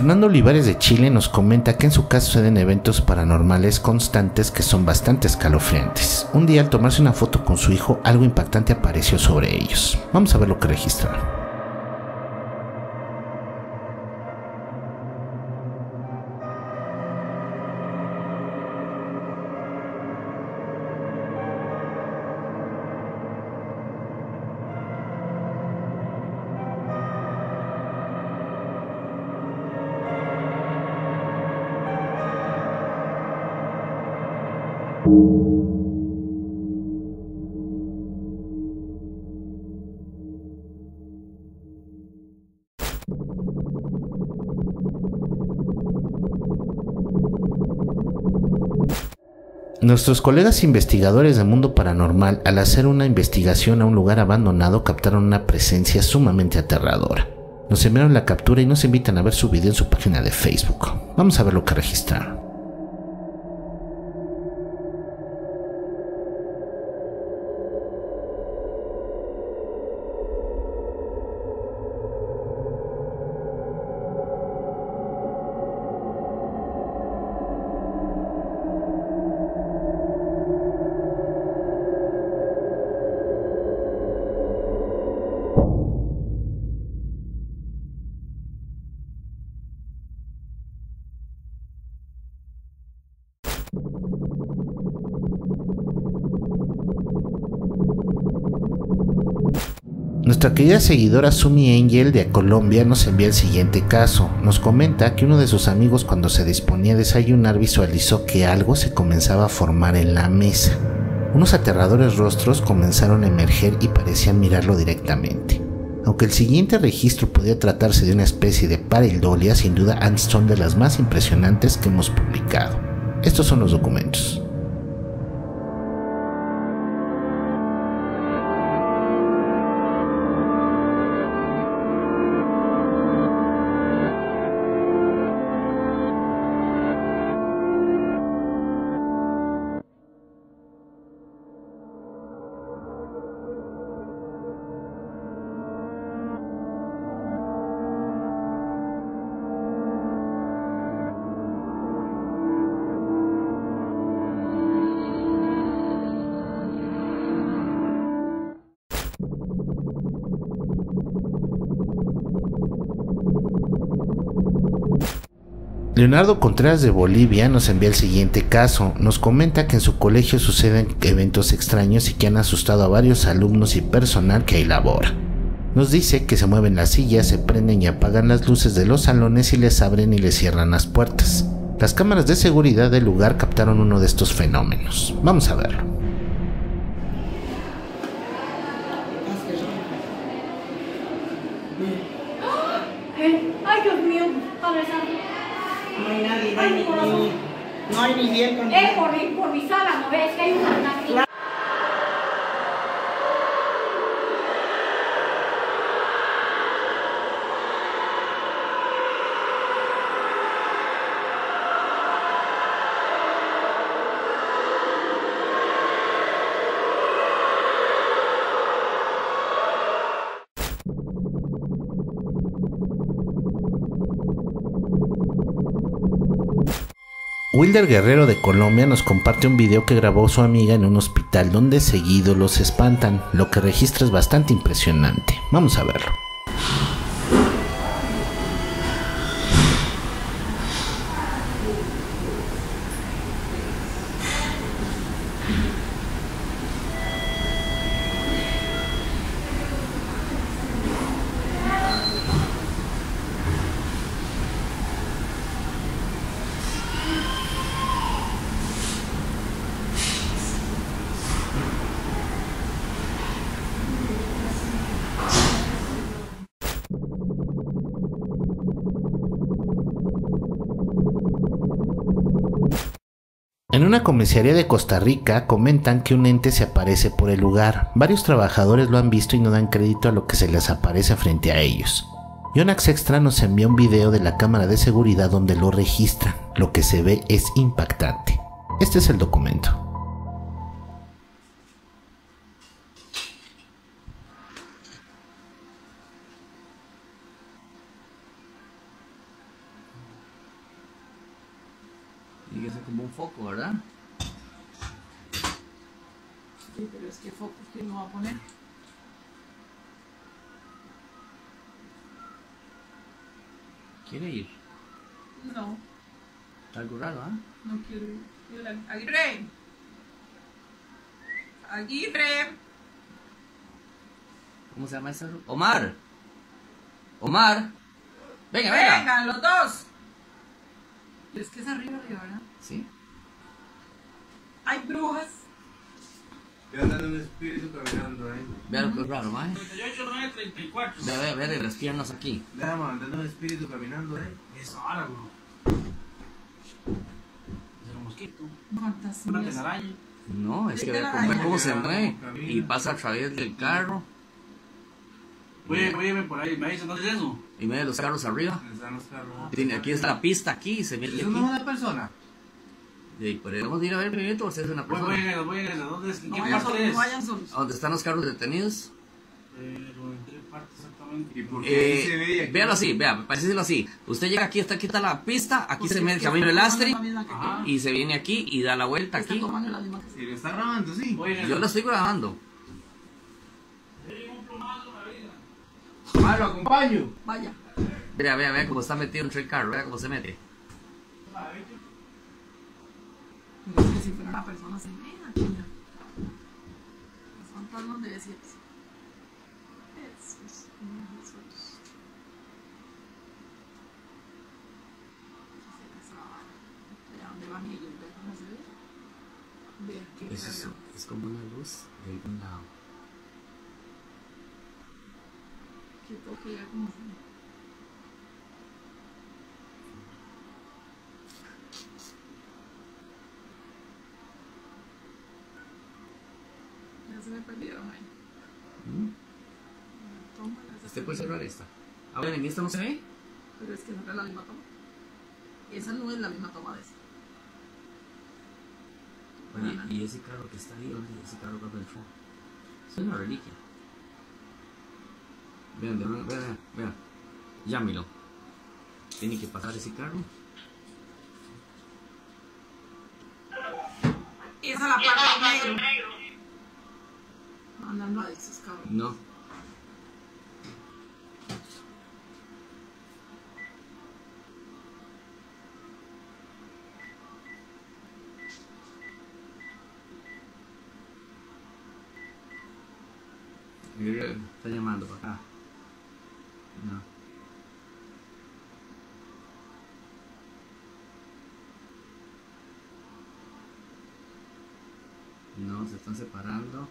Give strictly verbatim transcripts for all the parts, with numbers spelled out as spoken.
Fernando Olivares de Chile nos comenta que en su caso se den eventos paranormales constantes que son bastante escalofriantes. Un día al tomarse una foto con su hijo, algo impactante apareció sobre ellos. Vamos a ver lo que registraron. Nuestros colegas investigadores de Mundo Paranormal, al hacer una investigación a un lugar abandonado, captaron una presencia sumamente aterradora. Nos enviaron la captura y nos invitan a ver su video en su página de Facebook. Vamos a ver lo que registraron. Nuestra querida seguidora Sumi Angel de Colombia nos envía el siguiente caso. Nos comenta que uno de sus amigos, cuando se disponía a desayunar, visualizó que algo se comenzaba a formar en la mesa. Unos aterradores rostros comenzaron a emerger y parecían mirarlo directamente. Aunque el siguiente registro podía tratarse de una especie de pareidolia, sin duda son de las más impresionantes que hemos publicado. Estos son los documentos. Leonardo Contreras de Bolivia nos envía el siguiente caso. Nos comenta que en su colegio suceden eventos extraños y que han asustado a varios alumnos y personal que ahí labora. Nos dice que se mueven las sillas, se prenden y apagan las luces de los salones y les abren y les cierran las puertas. Las cámaras de seguridad del lugar captaron uno de estos fenómenos. Vamos a verlo. No hay ni bien con... Eh, por, por mi sala, ¿no ves? Que hay una aquí. Wilder Guerrero de Colombia nos comparte un video que grabó su amiga en un hospital donde seguido los espantan. Lo que registra es bastante impresionante. Vamos a verlo. En una comisaría de Costa Rica comentan que un ente se aparece por el lugar. Varios trabajadores lo han visto y no dan crédito a lo que se les aparece frente a ellos. Yonax Extra nos envía un video de la cámara de seguridad donde lo registran. Lo que se ve es impactante. Este es el documento. como un foco, ¿verdad? Sí, pero es que foco, ¿quién lo va a poner? ¿Quiere ir? No. Está algo raro, ¿ah? ¿eh? No quiero ir. ¡Aguirre! ¡Aguirre! ¿Cómo se llama ese? ¡Omar! ¡Omar! ¡Venga, venga! ¡Venga, los dos! Pero es que es arriba, arriba, ¿verdad? Sí. ¡Hay brujas! Yo andando en un espíritu caminando, ¿eh? Vea lo que es raro, ¿eh? treinta y ocho, nueve, treinta y cuatro. Vea, vea, vea, las piernas aquí. Vea, man, andando en un espíritu caminando, ¿eh? Eso, ahora, bro. Es un mosquito. Fantasía. Una telaraña. No, es que vea cómo se mueve. Y pasa a través del carro. Oye, oye, por ahí, me dicen, ¿dónde es eso? Y me de los carros arriba. Están los carros. Tiene, aquí está la pista, aquí se mete. ¿Eso no es una persona? Sí, pero vamos a ir a ver primero, o sea, es una persona. Voy, voy, voy, voy, ¿dónde es? ¿Qué no, paso es? No, ¿dónde están los carros detenidos? Eh, lo entré parte exactamente. ¿Y por qué eh, se ve aquí? Véalo así, vea, parecíselo así. Usted llega aquí, está aquí está la pista, aquí pues se mete el camino del lastre, y se viene aquí y da la vuelta aquí. Está tomando la misma. Sí, lo está grabando, sí. Oye, yo lo estoy grabando. Ah, lo acompaño. Vaya. Mira, vea, vea cómo está metido entre el carro, vea cómo se mete. No sé si fuera una persona se mea, tía. Los fantasmas de desierto. Jesús, Jesús. ¿De dónde van ellos? ¿De dónde se ve? Es como una luz de algún lado. Que toque ya como ya se me perdieron ahí. ¿Mm? Este puede cerrar esta. Ah, bueno, en esta no se ve. Pero es que no es la misma toma. Esa no es la misma toma de esta. Bueno, y, y ese carro que está ahí, ¿dónde ese carro que está en el fondo? Es una reliquia. Vean, vean, vean, vean. Llámelo. Tiene que pasar ese carro. Esa la parte del negro. No, no, no, esos carros. No. Está llamando para acá. No. No, se están separando.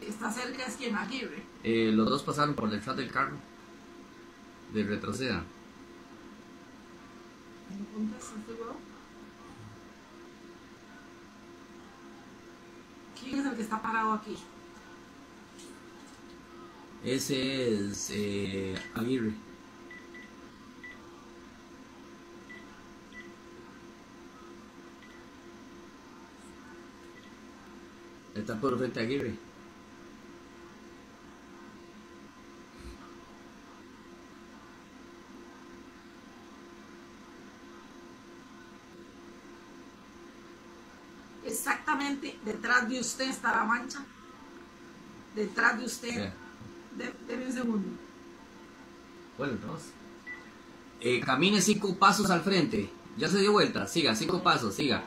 ¿Está cerca es quien aquí, güey? Eh, los dos pasaron por detrás del carro. De retroceda. ¿Me apuntas a este huevo? ¿Quién es el que está parado aquí? Ese es eh, Aguirre. Está por frente Aguirre. Exactamente detrás de usted está la mancha. Detrás de usted. Yeah. Deme un segundo. Bueno, entonces eh, camine cinco pasos al frente. Ya se dio vuelta, siga, cinco pasos, siga.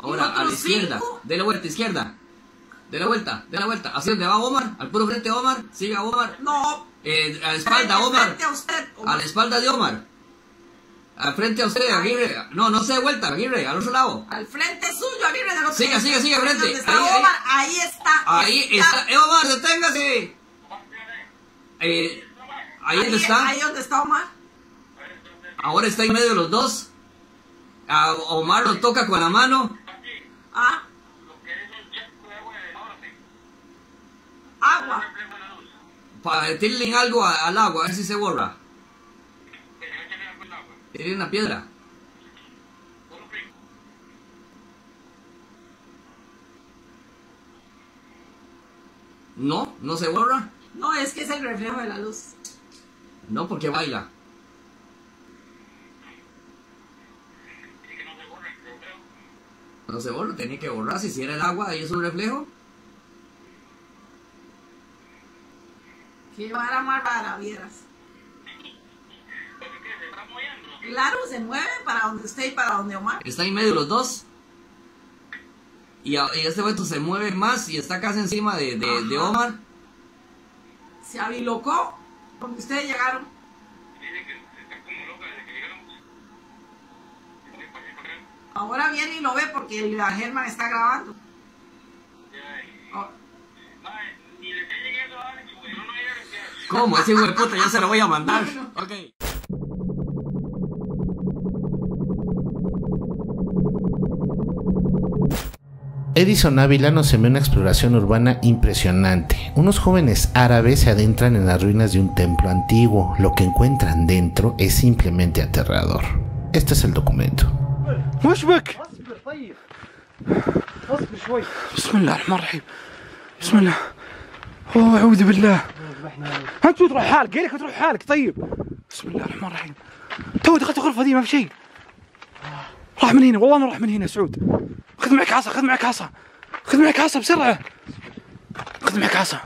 Ahora, a la izquierda, de la vuelta, izquierda. De la vuelta, de la vuelta. Hacia donde va Omar, al puro frente Omar. Siga Omar. No. eh, A la espalda Omar. A, usted, Omar. A la espalda de Omar. Al frente a usted, Aguirre. No, no se dé vuelta, Aguirre, al otro lado. Al frente suyo, Aguirre, de los siga, que... siga, siga, siga, frente. Está ahí, Omar, ahí, ahí está. Ahí está. está. Eh, Omar, deténgase. Eh, ahí, ahí donde está. Ahí donde está Omar. Ahora está en medio de los dos. A Omar lo toca con la mano. Ah. Agua. Para tirle algo al agua, a ver si se borra. Tiene una piedra. No, no se borra. No, es que es el reflejo de la luz. No, porque baila. Entonces vos lo tenés que borrar. Si cierra el agua, ahí es un reflejo. Qué vara más rara, vieras. Claro, se mueve para donde esté y para donde Omar. Está en medio de los dos. Y, a, y este vuelto se mueve más y está casi encima de, de, de Omar. Se avilocó cuando ustedes llegaron. Dice que está como loca desde que llegaron. Ahora viene y lo ve porque la Germán está grabando. ¿Cómo? Ese hueputa ya se lo voy a mandar. Bueno. Okay. Edison Ávila nos envió una exploración urbana impresionante. Unos jóvenes árabes se adentran en las ruinas de un templo antiguo. Lo que encuentran dentro es simplemente aterrador. Este es el documento. راح من هنا والله انا راح من هنا سعود خذ معك عصا خذ معك عصا خذ معك عصا بسرعه خذ معك عصا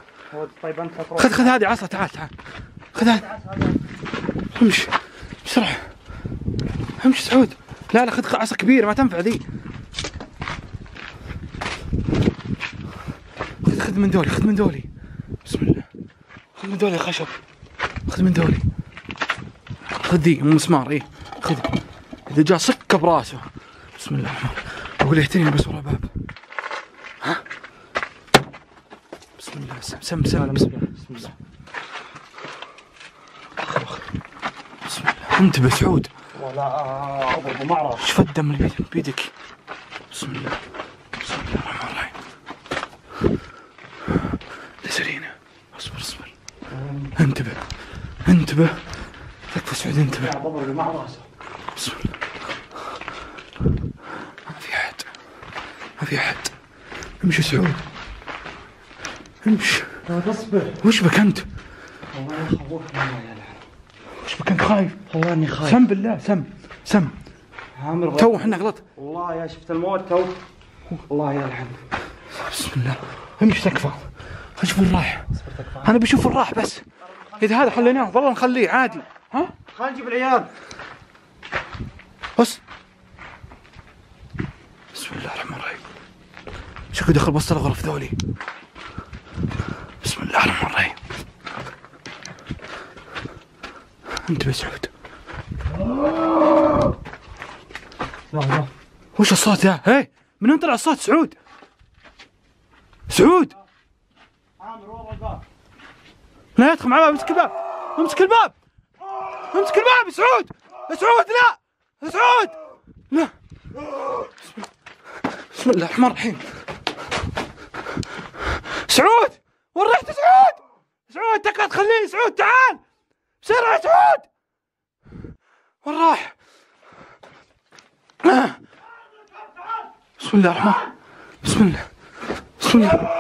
طيب انت خذ خذ هذه عصا تعال تعال خذ هذه امشي بسرعه امشي سعود لا لا خذ عصا كبيره ما تنفع ذي خذ خذ من دولي خذ من دولي بسم الله خذ من دولي خشب خذ من دولي خذ ذي مسمار ايه خذ اذا جاء صك براسه بسم الله الرحمن الرحيم اقول اهتني بس ورا باب ها بسم الله سم سم سم بسم الله بسم الله انتبه سعود ولا اضربه ما اعرف شوف الدم اللي بيدك بسم الله بسم الله الرحمن الرحيم لسرينا اصبر اصبر انتبه انتبه تكفى سعود انتبه اضربه مع راسه بسم الله ما في احد امشي سعود امشي اصبر وش بك انت؟ والله خوفني يا لعن وش بك انت خايف؟ والله اني خايف سم بالله سم سم عامر تو احنا غلط والله يا شفت الموت تو والله يا لعن بسم الله امشي تكفى اشوف وين رايح انا بشوف وين راح بس اذا هذا حليناه والله نخليه عادي ها؟ خلينا نجيب العيال بس بسم الله الرحمن الرحيم شكو دخل بصل غرف ذولي بسم الله الرحمن الرحيم انتبه سعود وش الصوت ذا؟ هي من وين طلع الصوت سعود؟ سعود عامر ورا الباب لا يدخل مع الباب امسك الباب امسك الباب امسك الباب يا سعود يا سعود لا يا سعود لا بسم الله الرحمن الرحيم سعود وين رحت سعود؟ سعود تكاد تخليني سعود تعال بسرعة سعود وين راح؟ بسم الله الرحمن بسم الله بسم الله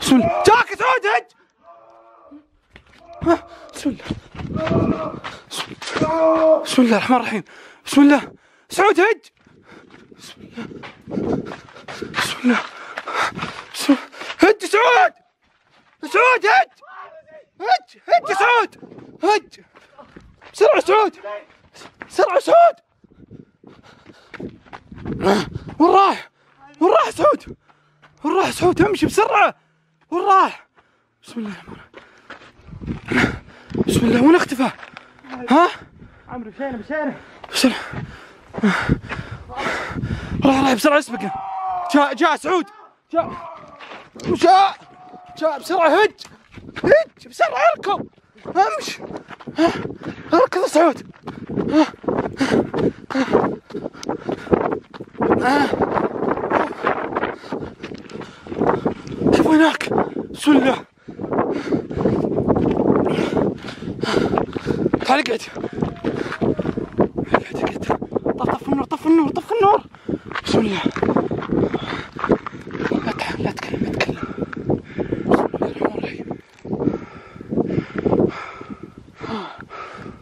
بسم الله جاك سعود هج بسم الله بسم الله الرحمن الرحيم بسم الله سعود هج بسم الله بسم الله بسم الله هج سعود سعود هج هج هج سعود هج بسرعة سعود بسرعة سعود وين رايح؟ وين رايح سعود؟ وين رايح سعود؟ امشي بسرعة وين رايح؟ بسم الله بسم الله وين اختفى؟ ها؟ عمرو مشينا مشينا بسرعة راح راح بسرعة اسبقه جاء جاء سعود جاء جاء جاء بسرعة هج هج بسرعة اركض امشي اركض يا سعود شوف هناك بسم الله تعال اقعد اقعد اقعد طفي النور طفي النور طفي النور بسم الله لا تحاول لا تكلم لا تكلم بسم الله الرحمن الرحيم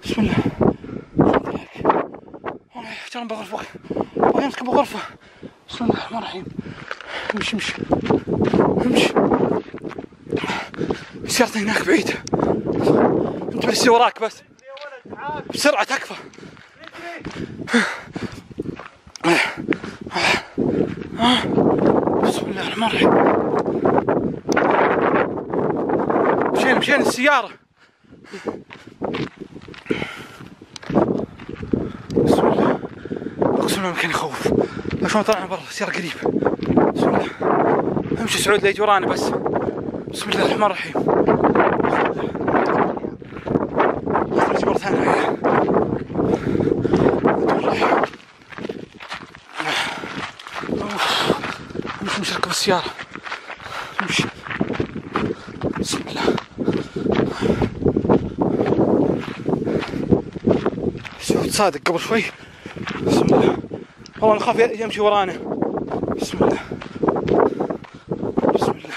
بسم الله والله يحترم بغرفة بغرفة بغرفة بسم الرحمن الرحيم. امشي امشي امشي. مسيرتنا هناك بعيدة. انت بس وراك بس. بسرعة تكفى. بسم الله الرحمن الرحيم. مشينا مشينا السيارة. بسم الله. اقسم بالله ما كان يخوف. شلون طلعنا برا السيارة قريب. بسم الله. امشي سعود لا يجي ورانا بس. بسم الله الرحمن الرحيم. نرجع مرة ثانية. مش مش ركب السيارة. مش. بسم الله. سعود صادق قبل شوي. بسم الله. والله نخاف يمشي ورانا. بسم الله. بسم الله.